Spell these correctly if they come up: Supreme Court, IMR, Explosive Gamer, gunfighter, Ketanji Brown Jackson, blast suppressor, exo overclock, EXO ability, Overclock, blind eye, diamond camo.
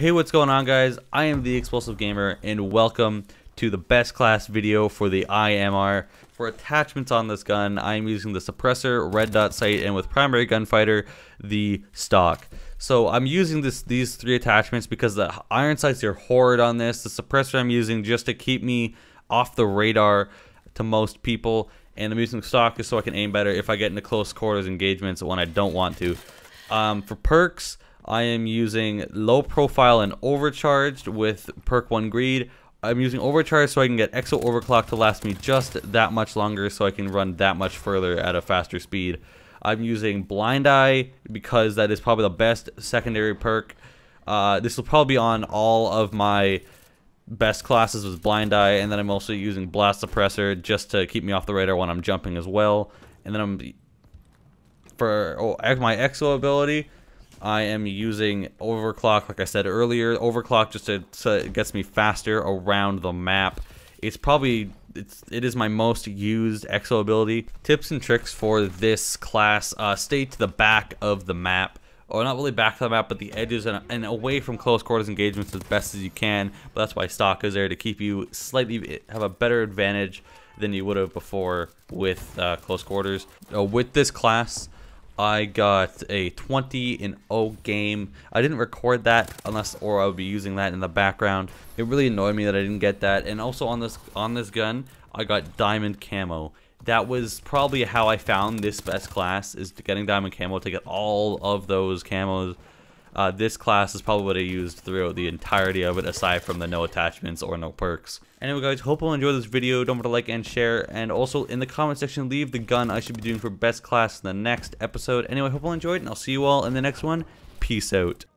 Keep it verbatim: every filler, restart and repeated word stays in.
Hey, what's going on, guys? I am the Explosive Gamer, and welcome to the best class video for the I M R. For attachments on this gun, I am using the suppressor, red dot sight, and with primary gunfighter, the stock. So I'm using this these three attachments because the iron sights are horrid on this. The suppressor I'm using just to keep me off the radar to most people, and I'm using the stock just so I can aim better if I get into close quarters engagements when I don't want to. Um, for perks, I am using low profile and overcharged with perk one greed. I'm using overcharged so I can get exo overclock to last me just that much longer so I can run that much further at a faster speed. I'm using blind eye because that is probably the best secondary perk. Uh, this will probably be on all of my best classes with blind eye, and then I'm also using blast suppressor just to keep me off the radar when I'm jumping as well. And then I'm for oh, my exo ability, I am using Overclock, like I said earlier. Overclock just to, so it gets me faster around the map. It's probably, it's, it is my most used EXO ability. Tips and tricks for this class. Uh, stay to the back of the map. Or not really back to the map, but the edges and, and away from close quarters engagements as best as you can. But that's why stock is there, to keep you slightly, have a better advantage than you would have before with uh, close quarters. Uh, with this class, I got a twenty and oh game. I didn't record that unless, or I would be using that in the background. It really annoyed me that I didn't get that. And also on this on this gun, I got diamond camo. That was probably how I found this best class, is getting diamond camo to get all of those camos. Uh, this class is probably what I used throughout the entirety of it, aside from the no attachments or no perks. Anyway, guys, hope you'll enjoy this video. Don't forget to like and share, and also in the comment section, leave the gun I should be doing for best class in the next episode. Anyway, hope you'll enjoy it, and I'll see you all in the next one. Peace out.